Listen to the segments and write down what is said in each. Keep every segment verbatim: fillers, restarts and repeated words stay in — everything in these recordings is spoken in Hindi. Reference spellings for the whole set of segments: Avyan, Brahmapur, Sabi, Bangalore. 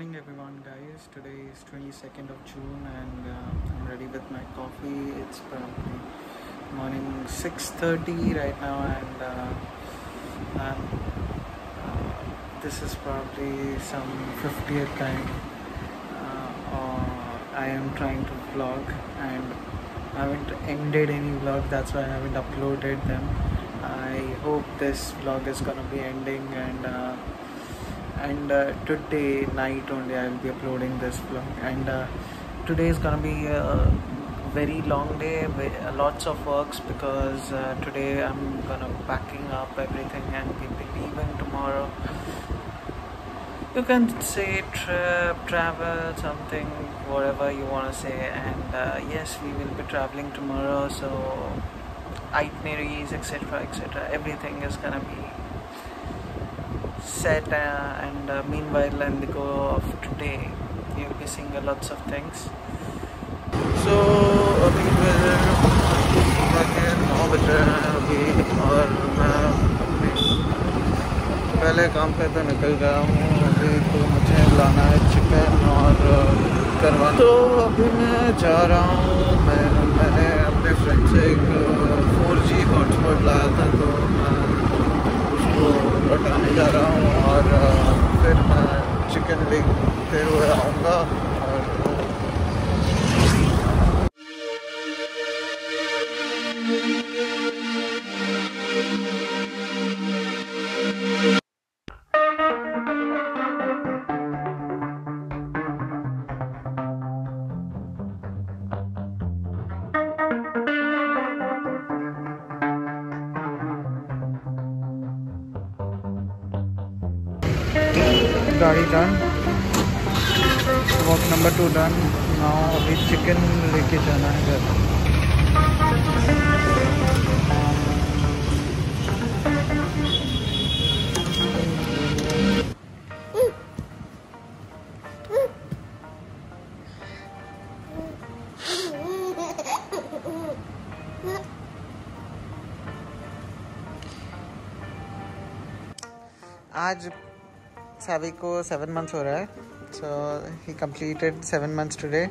morning everyone guys, today is twenty-second of June and uh, I'm ready with my coffee. It's probably morning six thirty right now and uh, uh, uh, this is probably some fiftieth time uh, uh, I am trying to vlog and I haven't ended any vlog, that's why I haven't uploaded them. I hope this vlog is gonna be ending and uh, and uh, today night only I'll be uploading this vlog. And uh, today is gonna be a very long day, lots of works, because uh, today I'm gonna packing up everything and we'll be leaving tomorrow. You can say trip, travel, something, whatever you wanna say. And uh, yes, we will be traveling tomorrow, so itineraries, etc, etc, everything is gonna be set, uh, and uh, meanwhile in the go of today you'll be seeing uh, lots of things. So abhi नौ बज रहे हैं अभी और मैं पहले काम पे तो निकल गया हूँ. अभी तो मुझे लाना है चिकन और करवा, तो अभी मैं जा रहा हूँ. मैं मैंने अपने फ्रेंड से एक फोर जी हॉटस्पॉट लाया था, तो मैं लौटाने जा रहा हूँ और फिर मैं चिकन लेते हुए आऊँगा. गाड़ी done, walk number two done. Now अभी चिकन लेके जाना है घर. आज Sabi ko seven months ho raha hai, so he completed seven months today.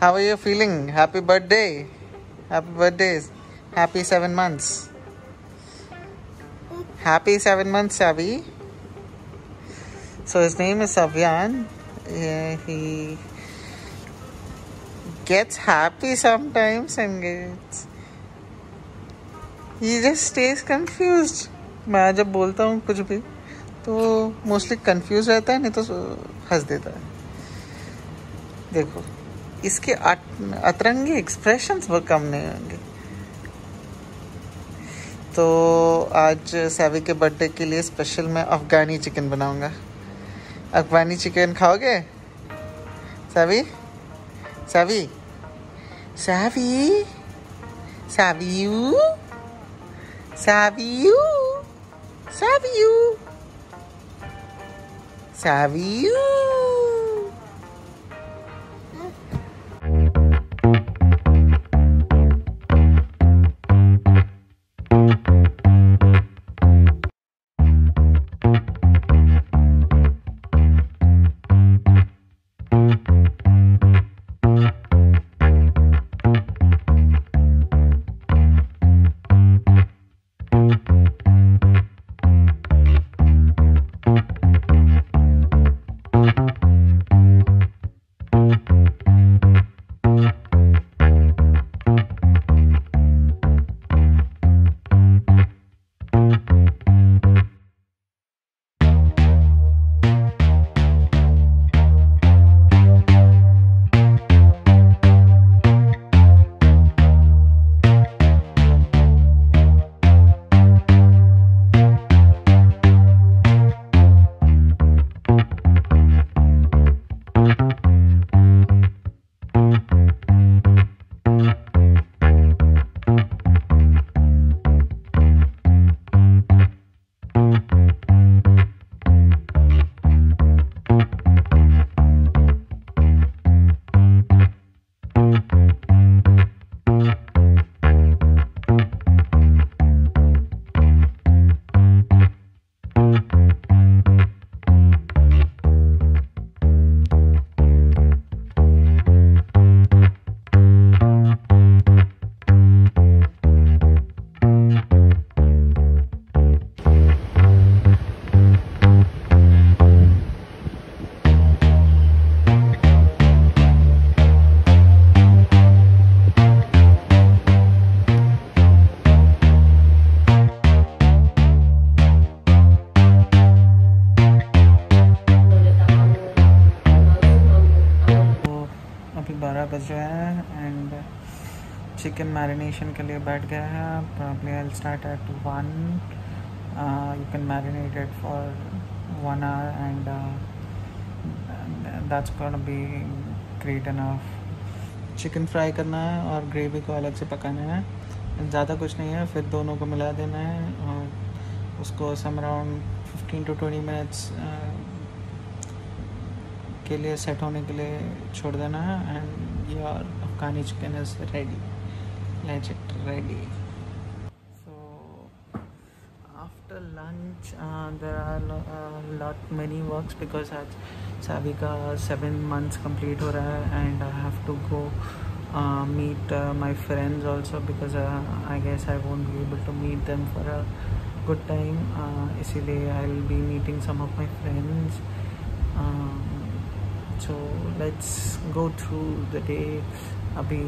How are you feeling? Happy birthday! Happy birthdays! Happy seven months! Happy seven months, Sabi. So his name is Avyan. Yeah, he gets happy sometimes and gets he just stays confused. मैं जब बोलता हूँ कुछ भी तो मोस्टली कंफ्यूज रहता है, नहीं तो हंस देता है. देखो इसके अतरंगी एक्सप्रेशंस वो कम नहीं होंगे. तो आज सैवी के बर्थडे के लिए स्पेशल मैं अफगानी चिकन बनाऊंगा. अफगानी चिकन खाओगे सैवी? सैवी सैवी सैवीयू सैवीयू सैवीयू Sabi. Thank you. अभी बारह बज रहे हैं एंड चिकन मैरिनेशन के लिए बैठ गया है. Probably I will start at one. You can marinate it for one hour and that's gonna be great enough. Chicken fry करना है और ग्रेवी को अलग से पकाना है. ज़्यादा कुछ नहीं है. फिर दोनों को मिला देना है और उसको some around fifteen to twenty minutes के लिए सेट होने के लिए छोड़ देना है. And your Afghani chicken is ready. Let's it ready. So after lunch there are lot many works because आज साबी का सेवन मंथ्स कंप्लीट हो रहा है and I have to go meet uh, my friends also because uh, I guess I won't be able to meet them for a good time. Uh, इसलिए I'll be meeting some of my friends. Um, so let's go through the day. अभी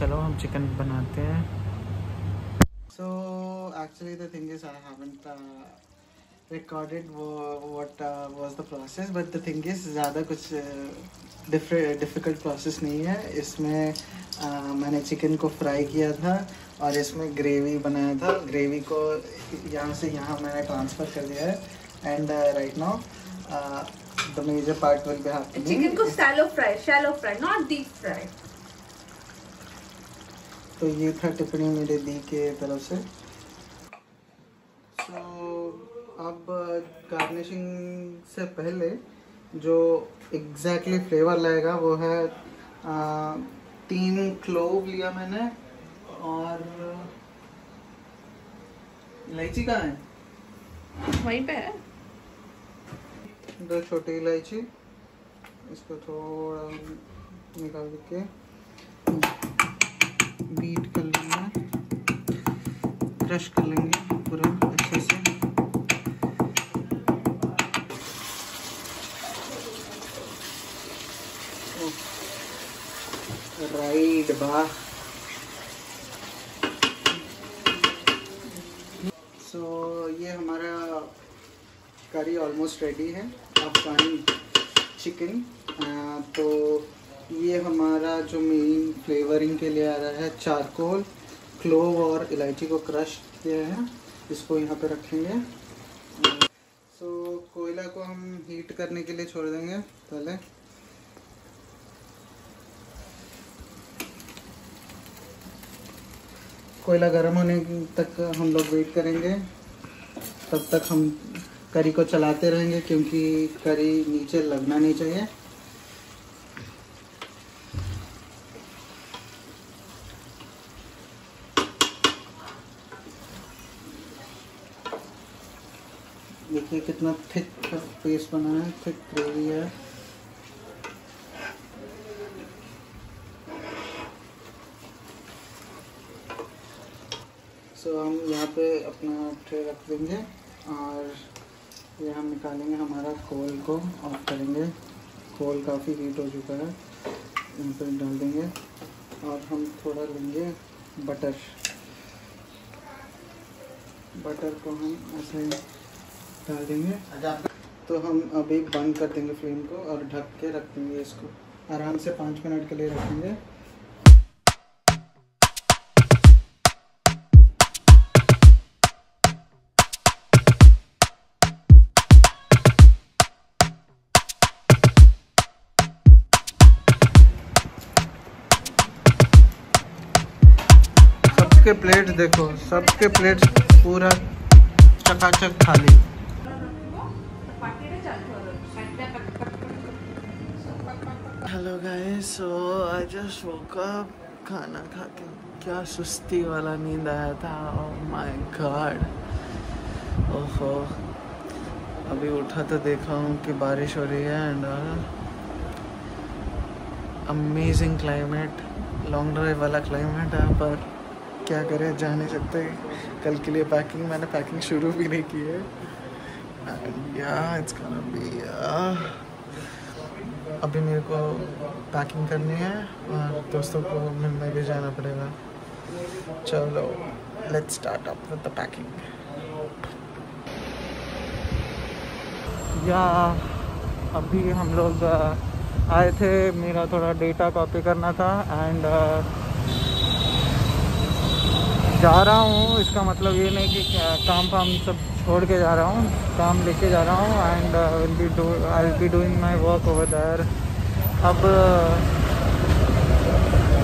चलो हम chicken बनाते हैं. So actually the thing is I haven't uh, recorded what uh, was the process, but the thing is ज़्यादा कुछ डिफरेंट डिफ़िकल्ट प्रोसेस नहीं है. इसमें uh, मैंने चिकन को फ्राई किया था और इसमें ग्रेवी बनाया था. ग्रेवी को यहाँ से यहाँ मैंने ट्रांसफ़र कर दिया है and right now the major part will be happening. Chicken को shallow fry shallow fry not deep fry. तो ये था टिप्पणी मेरे दी के तरफ से. तो अब गार्निशिंग से पहले जो एग्जैक्टली फ्लेवर लाएगा वो है आ, तीन क्लोव लिया मैंने और इलायची कहाँ है वहीं पे है. दो छोटी इलायची इसको थोड़ा निकाल के बीट कर लेंगे क्रश कर लेंगे पूरा अच्छे से. राइट बा सो so, ये हमारा करी ऑलमोस्ट रेडी है अफगानी चिकन. तो ये हमारा जो मेन फ्लेवरिंग के लिए आ रहा है चारकोल क्लोव और इलायची को क्रश किया है. इसको यहाँ पे रखेंगे. सो so, कोयला को हम हीट करने के लिए छोड़ देंगे पहले. कोयला गर्म होने तक हम लोग वेट करेंगे. तब तक हम करी को चलाते रहेंगे क्योंकि करी नीचे लगना नहीं चाहिए. देखिए कितना थिक पेस्ट बना है. थिक ग्रेवी है. सो so, हम यहाँ पे अपना ट्रे रख देंगे और ये हम निकालेंगे हमारा कोल को ऑफ करेंगे. कोल काफ़ी हीट हो चुका है. यहाँ पे डाल देंगे और हम थोड़ा लेंगे बटर. बटर को हम ऐसे डाल देंगे. तो हम अभी बंद कर देंगे फ्लेम को और ढक के रख देंगे. इसको आराम से पाँच मिनट के लिए रखेंगे. के प्लेट देखो सबके प्लेट पूरा चकाचक खाली. Hello guys so I just woke up. खाना खा के क्या सुस्ती वाला नींद आया था. Oh my god. ओहो अभी उठा तो देखा हूँ कि बारिश हो रही है and amazing climate. Long drive वाला क्लाइमेट है पर क्या करें जा नहीं सकते. कल के लिए पैकिंग मैंने पैकिंग शुरू भी नहीं की है. yeah, it's gonna be, uh, अभी मेरे को पैकिंग करनी है और दोस्तों को मिलने भी जाना पड़ेगा. चलो let's start up with the packing. या अभी हम लोग uh, आए थे, मेरा थोड़ा डेटा कॉपी करना था एंड uh, जा रहा हूँ। इसका मतलब ये नहीं कि काम फाम सब छोड़ के जा रहा हूँ, काम लेके जा रहा हूँ and will be do I will be doing my work over there. अब uh,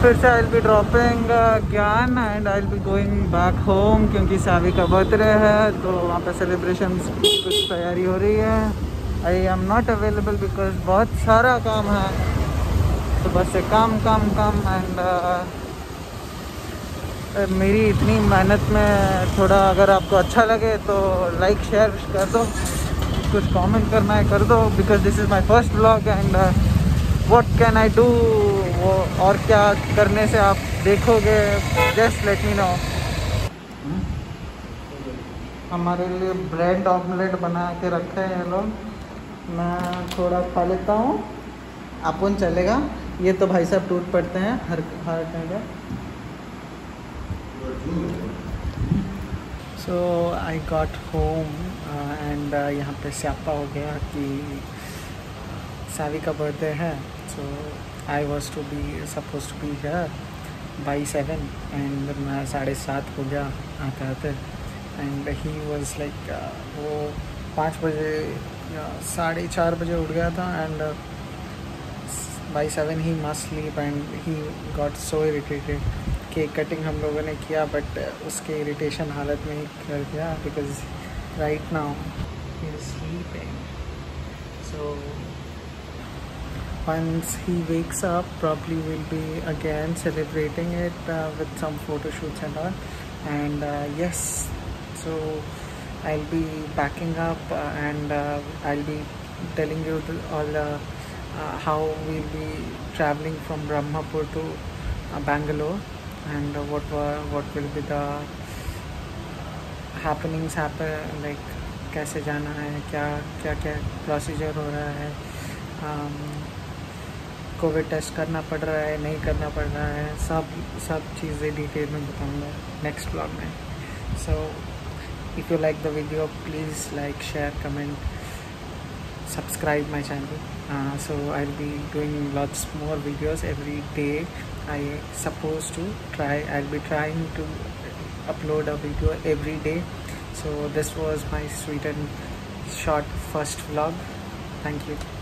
फिर से आई विल बी ड्रॉपिंग ज्ञान and I will be going back home, क्योंकि सावी का बर्थडे है तो वहाँ पर सेलिब्रेशन कुछ तैयारी हो रही है। I am not available because बहुत सारा काम है, तो बस से काम काम काम एंड uh, मेरी इतनी मेहनत में थोड़ा अगर आपको अच्छा लगे तो लाइक शेयर कर दो, कुछ कमेंट करना है कर दो, because this is my first vlog and what can I do, वो और क्या करने से आप देखोगे, जस्ट लेट मी नो। हमारे लिए ब्रेड ऑमलेट बना के रखे हैं लोग, मैं थोड़ा खा लेता हूँ, अपन चलेगा। ये तो भाई साहब टूट पड़ते हैं हर हर जगह। So I got home and यहाँ पे स्यापा हो गया कि सावी का बर्थडे है, so I was to be suppose to be here by seven and मैं साढ़े सात हो गया आते आते एंड ही वाज लाइक वो पाँच बजे या साढ़े चार बजे उठ गया था and by seven he must sleep and he got so irritated. Cake cutting हम लोगों ने किया बट उसके इरिटेशन हालत में ही कर दिया, because right now he is sleeping. So once he wakes up probably will be again celebrating it with some photoshoots and all and yes, so I'll be packing up uh, and uh, I'll be telling you all uh, uh, how we'll be traveling from Brahmapur to uh, Bangalore and uh, what were, what will be the happenings happen like kaise jana hai, kya kya kya procedure ho raha hai, um, Covid test करना पड़ रहा है नहीं करना पड़ रहा है, सब सब चीज़ें डिटेल में बताऊँगा नेक्स्ट ब्लॉग में। सो If you like the video, please like, share, comment, subscribe my channel. Uh, so I'll be doing lots more videos every day. I supposed to try. I'll be trying to upload a video every day. So this was my sweet and short first vlog. Thank you.